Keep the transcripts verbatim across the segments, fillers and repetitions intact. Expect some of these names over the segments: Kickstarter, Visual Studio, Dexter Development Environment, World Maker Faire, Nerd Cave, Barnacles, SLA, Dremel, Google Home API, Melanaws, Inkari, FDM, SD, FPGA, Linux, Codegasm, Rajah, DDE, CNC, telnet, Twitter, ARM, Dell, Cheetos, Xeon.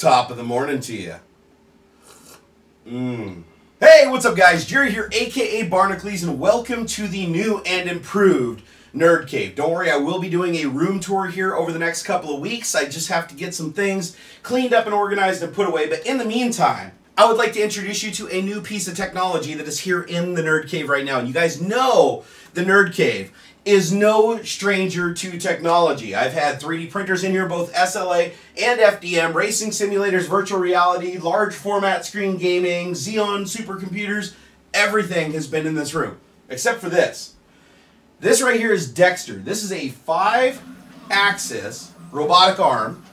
Top of the morning to you. Mmm. Hey, what's up, guys? Jerry here, aka Barnacles, and welcome to the new and improved Nerd Cave. Don't worry, I will be doing a room tour here over the next couple of weeks. I just have to get some things cleaned up and organized and put away, but in the meantime, I would like to introduce you to a new piece of technology that is here in the Nerd Cave right now. And you guys know the Nerd Cave is no stranger to technology. I've had three D printers in here, both S L A and F D M, racing simulators, virtual reality, large format screen gaming, Xeon supercomputers, everything has been in this room, except for this. This right here is Dexter. This is a five-axis robotic arm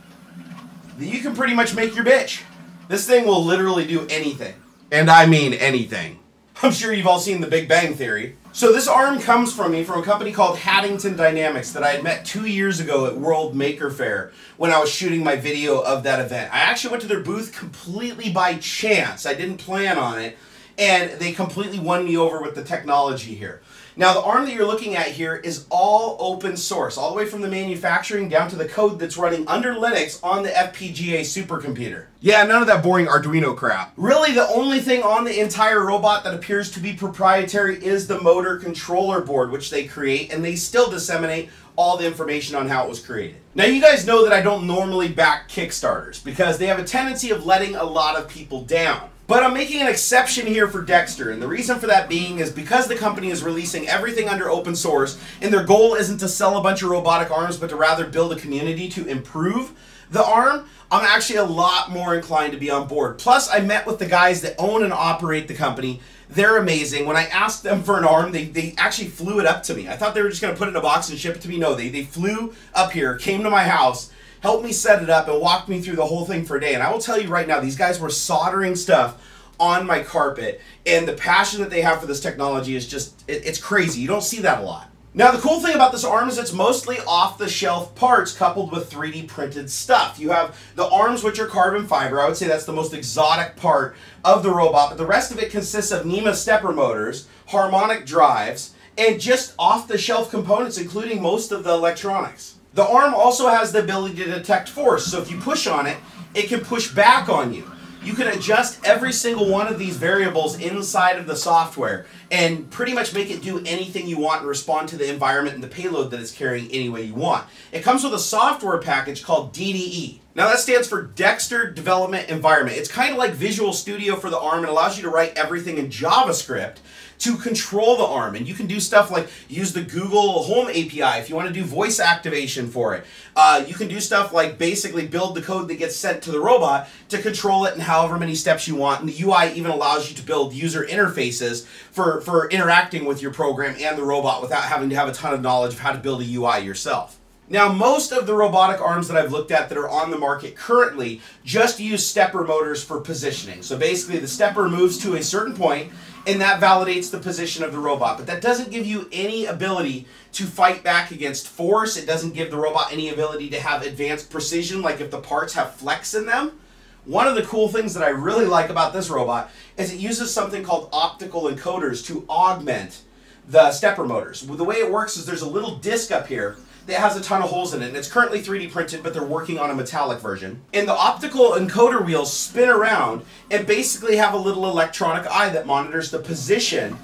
that you can pretty much make your bitch. This thing will literally do anything, and I mean anything. I'm sure you've all seen the Big Bang Theory. So this arm comes from me from a company called Haddington Dynamics that I had met two years ago at World Maker Faire when I was shooting my video of that event. I actually went to their booth completely by chance. I didn't plan on it, and they completely won me over with the technology here. Now the arm that you're looking at here is all open source, all the way from the manufacturing down to the code that's running under Linux on the F P G A supercomputer. Yeah, none of that boring Arduino crap. Really, the only thing on the entire robot that appears to be proprietary is the motor controller board, which they create, and they still disseminate all the information on how it was created. Now, you guys know that I don't normally back Kickstarters because they have a tendency of letting a lot of people down. But I'm making an exception here for Dexter, and the reason for that being is because the company is releasing everything under open source, and their goal isn't to sell a bunch of robotic arms, but to rather build a community to improve the arm, I'm actually a lot more inclined to be on board. Plus, I met with the guys that own and operate the company. They're amazing. When I asked them for an arm, they, they actually flew it up to me. I thought they were just going to put it in a box and ship it to me. No, they, they flew up here, came to my house, helped me set it up, and walked me through the whole thing for a day. And I will tell you right now, these guys were soldering stuff on my carpet, and the passion that they have for this technology is just, it, it's crazy. You don't see that a lot. Now, the cool thing about this arm is it's mostly off-the-shelf parts coupled with three D printed stuff. You have the arms, which are carbon fiber. I would say that's the most exotic part of the robot, but the rest of it consists of NEMA stepper motors, harmonic drives, and just off-the-shelf components, including most of the electronics. The arm also has the ability to detect force, so if you push on it, it can push back on you. You can adjust every single one of these variables inside of the software and pretty much make it do anything you want and respond to the environment and the payload that it's carrying any way you want. It comes with a software package called D D E. Now that stands for Dexter Development Environment. It's kind of like Visual Studio for the arm. It allows you to write everything in JavaScript to control the arm, and you can do stuff like use the Google Home A P I if you want to do voice activation for it. Uh, you can do stuff like basically build the code that gets sent to the robot to control it in however many steps you want, and the U I even allows you to build user interfaces for, for interacting with your program and the robot without having to have a ton of knowledge of how to build a U I yourself. Now, most of the robotic arms that I've looked at that are on the market currently just use stepper motors for positioning. So basically the stepper moves to a certain point, and that validates the position of the robot. But that doesn't give you any ability to fight back against force. It doesn't give the robot any ability to have advanced precision, like if the parts have flex in them. One of the cool things that I really like about this robot is it uses something called optical encoders to augment the stepper motors. The way it works is there's a little disc up here that has a ton of holes in it, and it's currently three D printed, but they're working on a metallic version. And the optical encoder wheels spin around and basically have a little electronic eye that monitors the position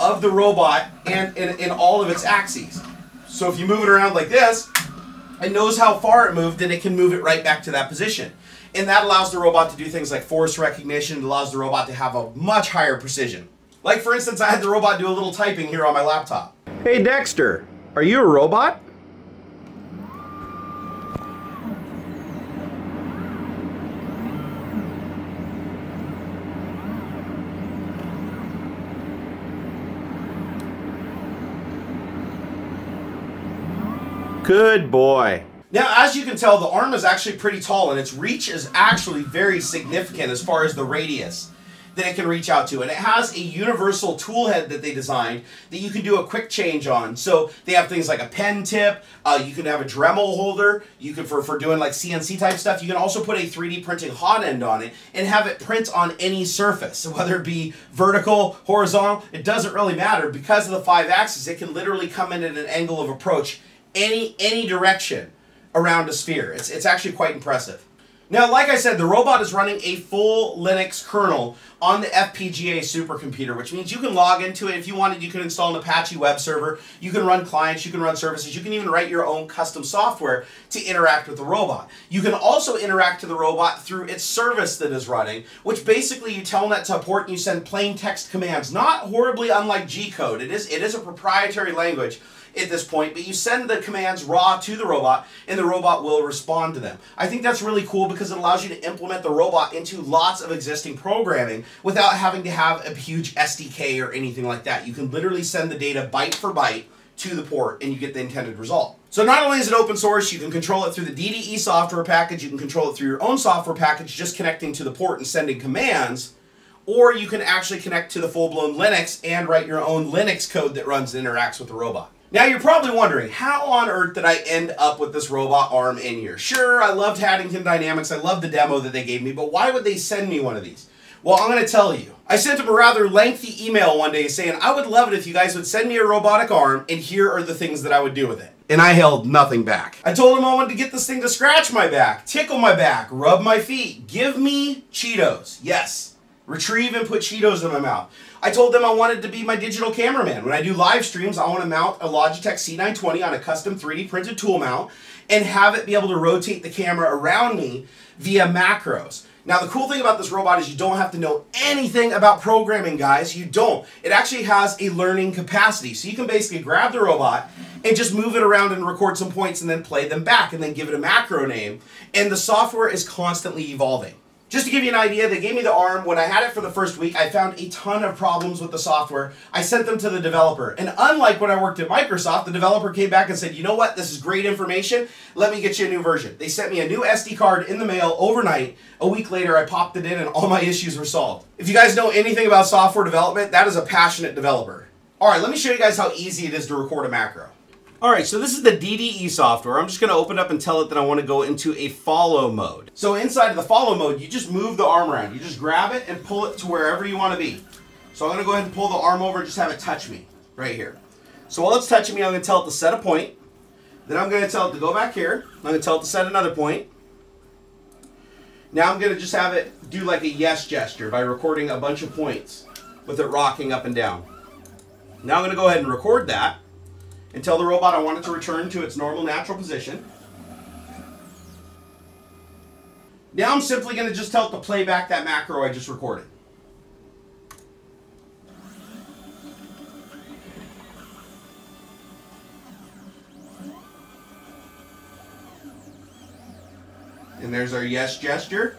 of the robot and in all of its axes. So if you move it around like this, it knows how far it moved, and it can move it right back to that position. And that allows the robot to do things like force recognition. It allows the robot to have a much higher precision. Like, for instance, I had the robot do a little typing here on my laptop. Hey, Dexter, are you a robot? Good boy. Now, as you can tell, the arm is actually pretty tall, and its reach is actually very significant as far as the radius that it can reach out to. And it has a universal tool head that they designed that you can do a quick change on. So they have things like a pen tip, uh, you can have a Dremel holder, you can, for, for doing like C N C type stuff, you can also put a three D printing hot end on it and have it print on any surface. So whether it be vertical, horizontal, it doesn't really matter. Because of the five axes, it can literally come in at an angle of approach any any direction around a sphere. It's, it's actually quite impressive. Now, like I said, the robot is running a full Linux kernel on the F P G A supercomputer, which means you can log into it. If you wanted, you can install an Apache web server, you can run clients, you can run services, you can even write your own custom software to interact with the robot. You can also interact with the robot through its service that is running, which basically you telnet to a port and you send plain text commands, not horribly unlike G-code. It is, it is a proprietary language at this point, but you send the commands raw to the robot and the robot will respond to them. I think that's really cool because it allows you to implement the robot into lots of existing programming without having to have a huge S D K or anything like that. You can literally send the data byte for byte to the port and you get the intended result. So not only is it open source, you can control it through the D D E software package, you can control it through your own software package just connecting to the port and sending commands, or you can actually connect to the full-blown Linux and write your own Linux code that runs and interacts with the robot. Now you're probably wondering, how on earth did I end up with this robot arm in here? Sure, I loved Haddington Dynamics, I loved the demo that they gave me, but why would they send me one of these? Well, I'm going to tell you. I sent them a rather lengthy email one day saying, I would love it if you guys would send me a robotic arm, and here are the things that I would do with it. And I held nothing back. I told them I wanted to get this thing to scratch my back, tickle my back, rub my feet, give me Cheetos. Yes. Retrieve and put Cheetos in my mouth. I told them I wanted to be my digital cameraman. When I do live streams, I want to mount a Logitech C nine twenty on a custom three D printed tool mount and have it be able to rotate the camera around me via macros. Now, the cool thing about this robot is you don't have to know anything about programming, guys. You don't. It actually has a learning capacity. So you can basically grab the robot and just move it around and record some points and then play them back and then give it a macro name. And the software is constantly evolving. Just to give you an idea, they gave me the arm. When I had it for the first week, I found a ton of problems with the software. I sent them to the developer. And unlike when I worked at Microsoft, the developer came back and said, you know what? This is great information. Let me get you a new version. They sent me a new S D card in the mail overnight. A week later, I popped it in and all my issues were solved. If you guys know anything about software development, that is a passionate developer. All right, let me show you guys how easy it is to record a macro. Alright, so this is the D D E software. I'm just going to open up and tell it that I want to go into a follow mode. So inside of the follow mode, you just move the arm around. You just grab it and pull it to wherever you want to be. So I'm going to go ahead and pull the arm over and just have it touch me right here. So while it's touching me, I'm going to tell it to set a point. Then I'm going to tell it to go back here. I'm going to tell it to set another point. Now I'm going to just have it do like a yes gesture by recording a bunch of points with it rocking up and down. Now I'm going to go ahead and record that. And tell the robot I want it to return to its normal natural position. Now I'm simply going to just tell it to play back that macro I just recorded. And there's our yes gesture.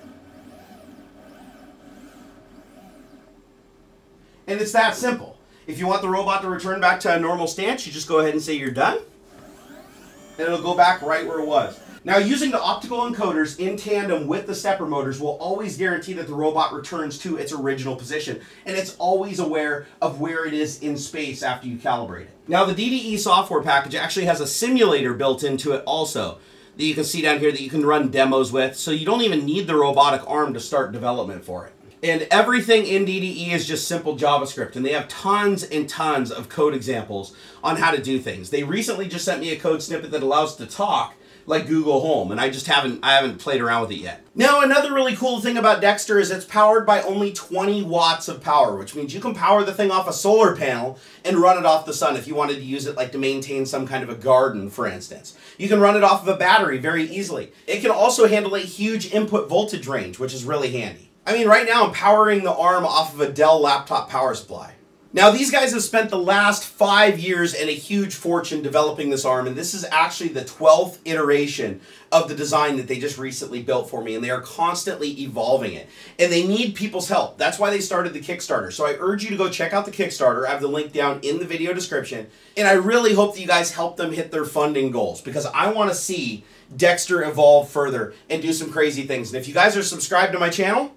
And it's that simple. If you want the robot to return back to a normal stance, you just go ahead and say you're done. And it'll go back right where it was. Now, using the optical encoders in tandem with the stepper motors will always guarantee that the robot returns to its original position. And it's always aware of where it is in space after you calibrate it. Now, the D D E software package actually has a simulator built into it also that you can see down here that you can run demos with. So you don't even need the robotic arm to start development for it. And everything in D D E is just simple JavaScript, and they have tons and tons of code examples on how to do things. They recently just sent me a code snippet that allows to talk like Google Home, and I just haven't I haven't played around with it yet. Now, another really cool thing about Dexter is it's powered by only twenty watts of power, which means you can power the thing off a solar panel and run it off the sun if you wanted to use it like to maintain some kind of a garden, for instance. You can run it off of a battery very easily. It can also handle a huge input voltage range, which is really handy. I mean, right now I'm powering the arm off of a Dell laptop power supply. Now, these guys have spent the last five years and a huge fortune developing this arm, and this is actually the twelfth iteration of the design that they just recently built for me, and they are constantly evolving it. And they need people's help. That's why they started the Kickstarter. So I urge you to go check out the Kickstarter. I have the link down in the video description. And I really hope that you guys help them hit their funding goals, because I want to see Dexter evolve further and do some crazy things. And if you guys are subscribed to my channel,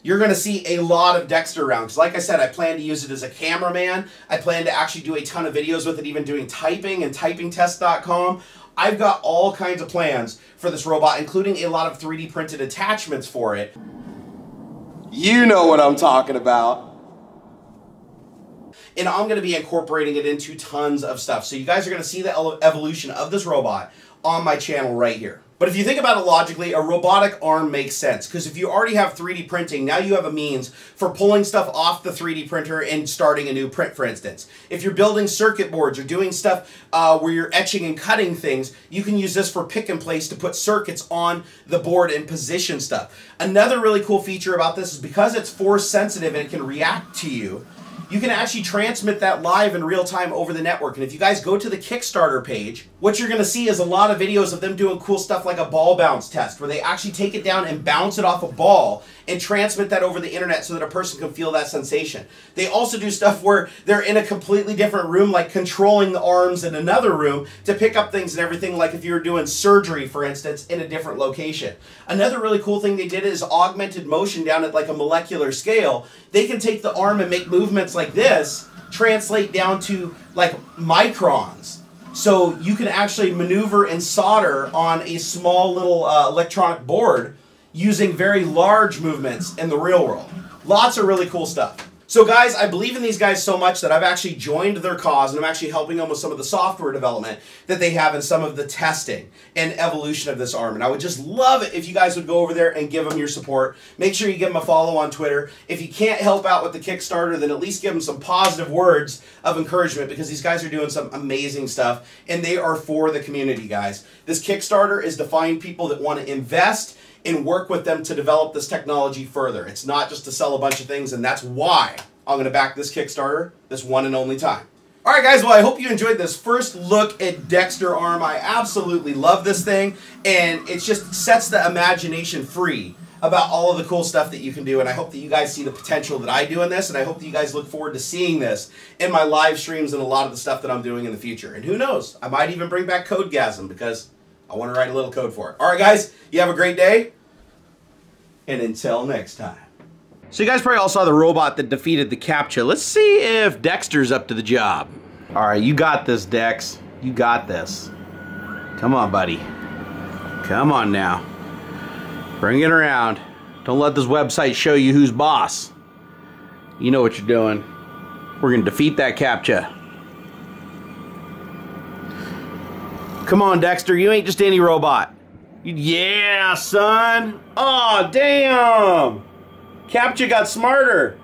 you're going to see a lot of Dexter rounds. Like I said, I plan to use it as a cameraman. I plan to actually do a ton of videos with it, even doing typing and typing test dot com. I've got all kinds of plans for this robot, including a lot of three D printed attachments for it. You know what I'm talking about. And I'm going to be incorporating it into tons of stuff. So you guys are going to see the evolution of this robot on my channel right here. But if you think about it logically, a robotic arm makes sense, because if you already have three D printing, now you have a means for pulling stuff off the three D printer and starting a new print, for instance. If you're building circuit boards or doing stuff uh, where you're etching and cutting things, you can use this for pick and place to put circuits on the board and position stuff. Another really cool feature about this is because it's force sensitive and it can react to you, you can actually transmit that live in real time over the network. And if you guys go to the Kickstarter page, what you're going to see is a lot of videos of them doing cool stuff like a ball bounce test, where they actually take it down and bounce it off a ball and transmit that over the internet so that a person can feel that sensation. They also do stuff where they're in a completely different room, like controlling the arms in another room to pick up things and everything, like if you were doing surgery, for instance, in a different location. Another really cool thing they did is augmented motion down at like a molecular scale. They can take the arm and make movements like this, translate down to like microns. So you can actually maneuver and solder on a small little uh, electronic board using very large movements in the real world. Lots of really cool stuff. So guys, I believe in these guys so much that I've actually joined their cause, and I'm actually helping them with some of the software development that they have and some of the testing and evolution of this arm. And I would just love it if you guys would go over there and give them your support. Make sure you give them a follow on Twitter. If you can't help out with the Kickstarter, then at least give them some positive words of encouragement, because these guys are doing some amazing stuff and they are for the community, guys. This Kickstarter is to find people that want to invest and work with them to develop this technology further. It's not just to sell a bunch of things, and that's why I'm going to back this Kickstarter this one and only time. All right, guys, well, I hope you enjoyed this first look at Dexter Arm. I absolutely love this thing, and it just sets the imagination free about all of the cool stuff that you can do, and I hope that you guys see the potential that I do in this, and I hope that you guys look forward to seeing this in my live streams and a lot of the stuff that I'm doing in the future. And who knows, I might even bring back Codegasm, because I want to write a little code for it. All right, guys, you have a great day, and until next time. So you guys probably all saw the robot that defeated the CAPTCHA. Let's see if Dexter's up to the job. All right, you got this, Dex. You got this. Come on, buddy. Come on now. Bring it around. Don't let this website show you who's boss. You know what you're doing. We're going to defeat that CAPTCHA. Come on, Dexter, you ain't just any robot. Yeah, son. Aw, damn. CAPTCHA got smarter.